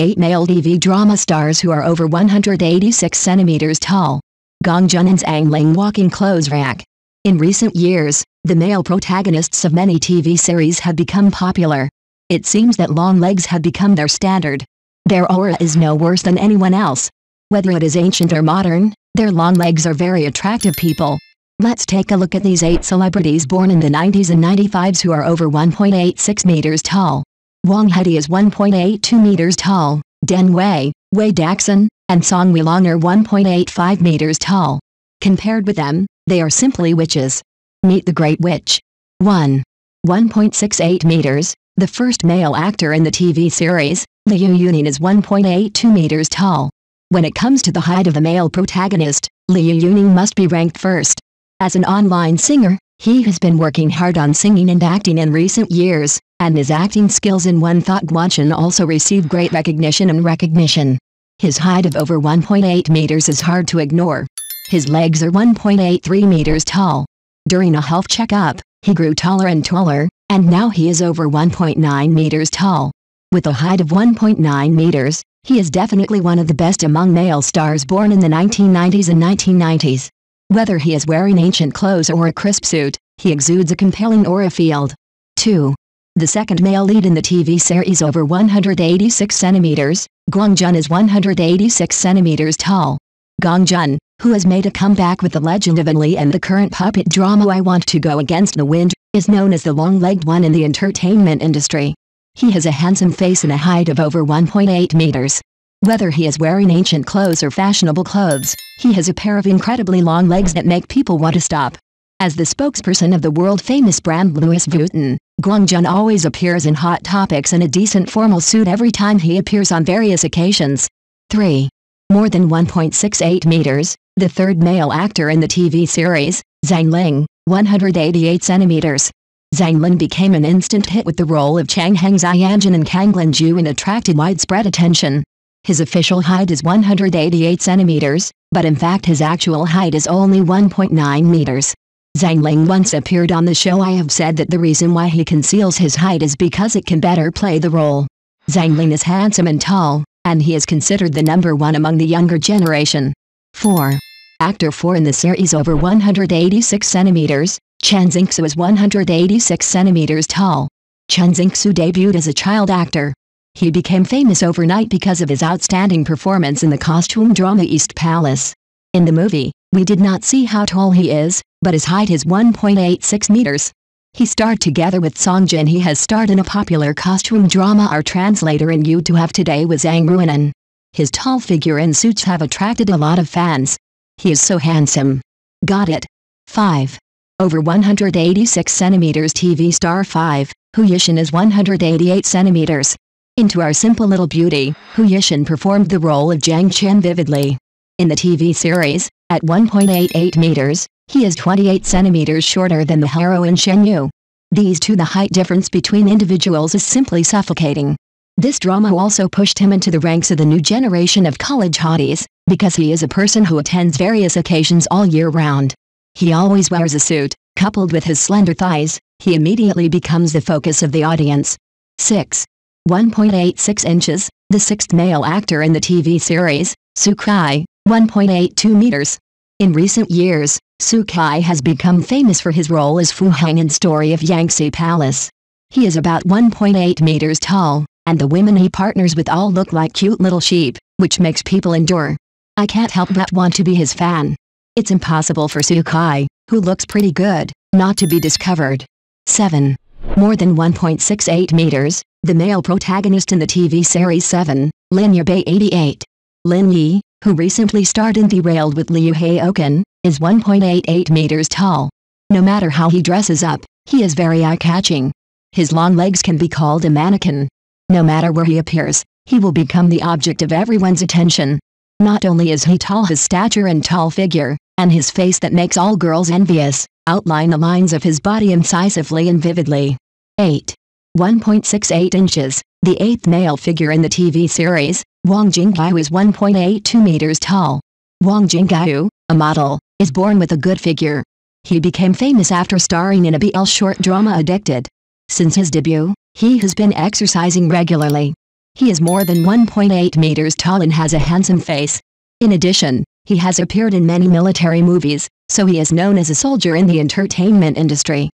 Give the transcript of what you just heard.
8 male TV drama stars who are over 186 centimeters tall. Gong Jun and Zhang Ling walk in clothes rack. In recent years, the male protagonists of many TV series have become popular. It seems that long legs have become their standard. Their aura is no worse than anyone else. Whether it is ancient or modern, their long legs are very attractive people. Let's take a look at these 8 celebrities born in the 90s and 95s who are over 1.86 meters tall. Wang Hedi is 1.82 meters tall, Den Wei, Wei Daxun, and Song Weilong are 1.85 meters tall. Compared with them, they are simply witches. Meet the Great Witch. 1.68 meters, the first male actor in the TV series, Liu Yuning is 1.82 meters tall. When it comes to the height of the male protagonist, Liu Yuning must be ranked first. As an online singer, he has been working hard on singing and acting in recent years, and his acting skills in One Thought Guanchen also received great recognition and recognition. His height of over 1.8 meters is hard to ignore. His legs are 1.83 meters tall. During a health checkup, he grew taller, and now he is over 1.9 meters tall. With a height of 1.9 meters, he is definitely one of the best among male stars born in the 1990s and 1990s. Whether he is wearing ancient clothes or a crisp suit, he exudes a compelling aura field. 2. The second male lead in the TV series over 186 centimeters, Gong Jun is 186 centimeters tall. Gong Jun, who has made a comeback with The Legend of An Li and the current puppet drama I Want to Go Against the Wind, is known as the long-legged one in the entertainment industry. He has a handsome face and a height of over 1.8 meters. Whether he is wearing ancient clothes or fashionable clothes, he has a pair of incredibly long legs that make people want to stop. As the spokesperson of the world-famous brand Louis Vuitton, Gong Jun always appears in hot topics in a decent formal suit every time he appears on various occasions. 3. More than 1.68 meters, the third male actor in the TV series, Zhang Ling, 188 centimeters. Zhang Ling became an instant hit with the role of Chang Heng Ziyanjin and Kang Lin Ju and attracted widespread attention. His official height is 188 centimeters, but in fact his actual height is only 1.9 meters. Zhang Ling once appeared on the show I Have Said that the reason why he conceals his height is because it can better play the role. Zhang Ling is handsome and tall, and he is considered the #1 among the younger generation. 4. Actor 4 in the series over 186 centimeters, Chen Zixu is 186 centimeters tall. Chen Zixu debuted as a child actor. He became famous overnight because of his outstanding performance in the costume drama East Palace. In the movie, we did not see how tall he is, but his height is 1.86 meters. He starred together with Song Jin. He has starred in a popular costume drama Our Translator and You To Have Today with Zhang Ruinen. His tall figure and suits have attracted a lot of fans. He is so handsome. Got it. 5. Over 186 centimeters TV star 5, Hu Yishin is 188 centimeters. Into Our Simple Little Beauty, Hu Yishin performed the role of Jiang Chen vividly. In the TV series, at 1.88 meters, he is 28 centimeters shorter than the heroine Shen Yu. The height difference between individuals is simply suffocating. This drama also pushed him into the ranks of the new generation of college hotties, because he is a person who attends various occasions all year round. He always wears a suit, coupled with his slender thighs, he immediately becomes the focus of the audience. 6. 1.86 inches, the sixth male actor in the TV series, Su Kai, 1.82 meters. In recent years, Su Kai has become famous for his role as Fu Hang in Story of Yangtze Palace. He is about 1.8 meters tall, and the women he partners with all look like cute little sheep, which makes people endure. I can't help but want to be his fan. It's impossible for Su Kai, who looks pretty good, not to be discovered. 7. More than 1.68 meters, the male protagonist in the TV series 7, Lin Yubei 88. Lin Yi, who recently starred in Derailed with Liu He Okun, is 1.88 meters tall. No matter how he dresses up, he is very eye-catching. His long legs can be called a mannequin. No matter where he appears, he will become the object of everyone's attention. Not only is he tall, his stature and tall figure, and his face that makes all girls envious, outline the lines of his body incisively and vividly. 8. 1.68 inches, the 8th male figure in the TV series, Wang Jingyu is 1.82 meters tall. Wang Jingyu, a model, is born with a good figure. He became famous after starring in a BL short drama Addicted. Since his debut, he has been exercising regularly. He is more than 1.8 meters tall and has a handsome face. In addition, he has appeared in many military movies, so he is known as a soldier in the entertainment industry.